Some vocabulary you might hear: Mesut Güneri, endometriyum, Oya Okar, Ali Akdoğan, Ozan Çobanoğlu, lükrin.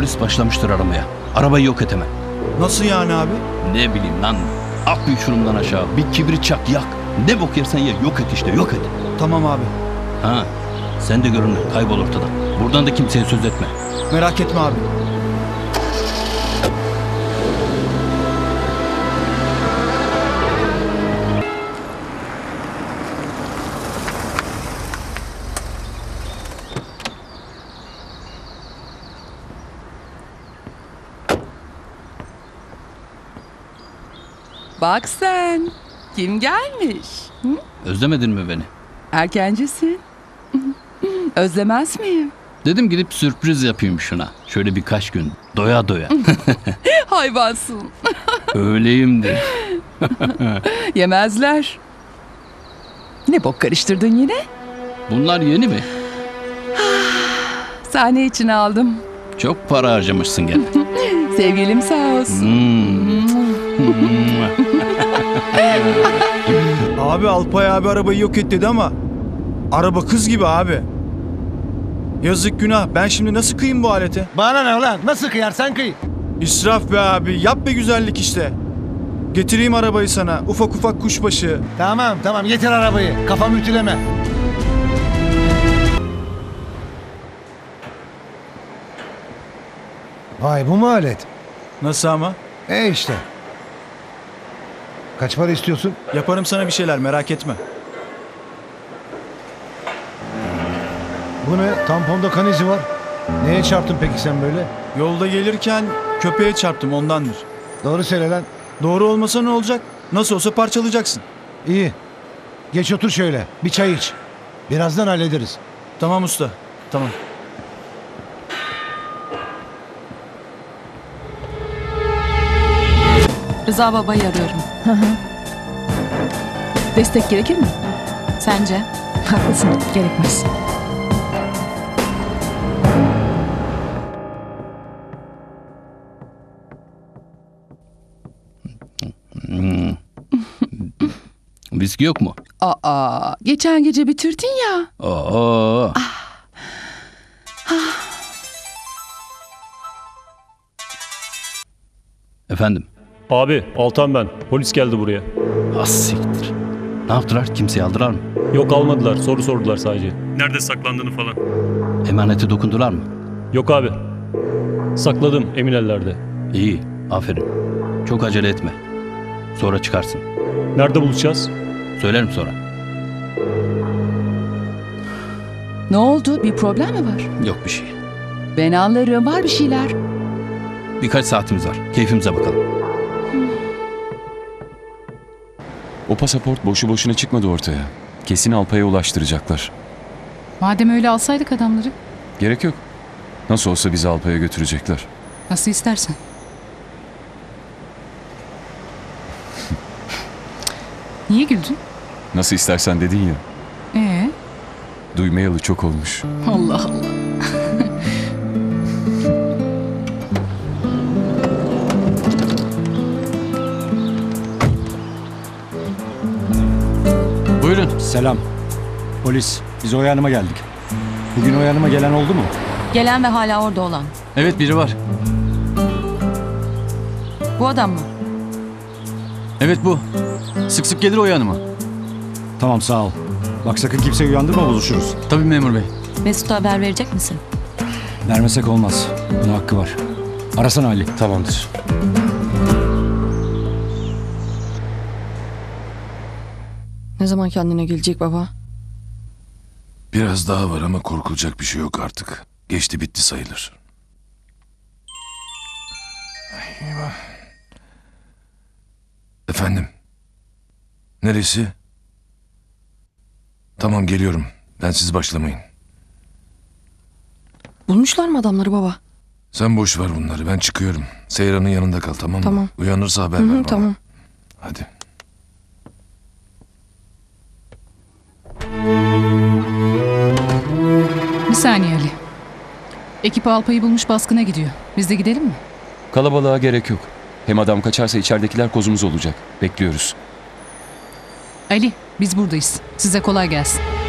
Polis başlamıştır aramaya. Arabayı yok et hemen. Nasıl yani abi? Ne bileyim lan. At bir uçurumdan aşağı. Bir kibrit çak yak. Ne bok yersen ye. Yok et işte, yok et. Tamam abi. Ha. Sen de görünme. Kaybol ortadan. Buradan da kimseye söz etme. Merak etme abi. Bak sen, kim gelmiş? Hı? Özlemedin mi beni? Erkencisin. Özlemez miyim? Dedim gidip sürpriz yapayım şuna. Şöyle birkaç gün, doya doya. Hayvansın. Öyleyimdir. Yemezler. Ne bok karıştırdın yine? Bunlar yeni mi? Sahne için aldım. Çok para harcamışsın gene. Sevgilim sağ olsun. Abi Alpay abi arabayı yok et dedi ama araba kız gibi abi. Yazık günah. Ben şimdi nasıl kıyayım bu alete? Bana ne lan? Nasıl kıyarsan kıy. İsraf be abi. Yap be güzellik işte. Getireyim arabayı sana. Ufak ufak kuşbaşı. Tamam tamam getir arabayı. Kafamı ütüleme. Vay bu mu alet? Nasıl ama? İşte. Kaç para istiyorsun? Yaparım sana bir şeyler, merak etme. Bu ne? Tamponda kan izi var. Neye çarptın peki sen böyle? Yolda gelirken köpeğe çarptım, ondandır. Doğru söyle lan. Doğru olmasa ne olacak? Nasıl olsa parçalayacaksın. İyi. Geç otur şöyle, bir çay iç. Birazdan hallederiz. Tamam usta, tamam. Rıza Baba'yı arıyorum. Destek gerekir mi? Sence? Haklısın, gerekmez. Viski yok mu? Aa, geçen gece bitirdin ya. Aa. Ah. Ah. Efendim? Abi, Altan ben. Polis geldi buraya. Asiktir. Ne yaptılar? Kimseyi aldılar mı? Yok almadılar. Soru sordular sadece. Nerede saklandığını falan. Emaneti dokundular mı? Yok abi. Sakladım emin ellerde. İyi. Aferin. Çok acele etme. Sonra çıkarsın. Nerede buluşacağız? Söylerim sonra. Ne oldu? Bir problem mi var? Yok bir şey. Ben anlarım. Var bir şeyler. Birkaç saatimiz var. Keyfimize bakalım. O pasaport boşu boşuna çıkmadı ortaya. Kesin Alpay'a ulaştıracaklar. Madem öyle alsaydık adamları. Gerek yok. Nasıl olsa bizi Alpay'a götürecekler. Nasıl istersen. Niye güldün? Nasıl istersen dedin ya. Duymayalı çok olmuş. Allah Allah. Selam. Polis. Biz Oya Hanım'a geldik. Bugün Oya Hanım'a gelen oldu mu? Gelen ve hala orada olan. Evet biri var. Bu adam mı? Evet bu. Sık sık gelir Oya Hanım'a. Tamam sağ ol. Bak sakın kimseyi uyandırma buluşuruz. Tabii memur bey. Mesut'a haber verecek misin? Vermesek olmaz. Buna hakkı var. Arasana Ali. Tamamdır. Ne zaman kendine gelecek baba? Biraz daha var ama korkulacak bir şey yok artık. Geçti bitti sayılır. Efendim? Neresi? Tamam geliyorum. Ben siz başlamayın. Bulmuşlar mı adamları baba? Sen boş ver bunları. Ben çıkıyorum. Seyran'ın yanında kal tamam mı? Tamam. Uyanırsa haber ver bana. Tamam. Hadi. Bir saniye Ali. Ekip Alpay'ı bulmuş baskına gidiyor. Biz de gidelim mi? Kalabalığa gerek yok. Hem adam kaçarsa içeridekiler kozumuz olacak. Bekliyoruz. Ali biz buradayız. Size kolay gelsin.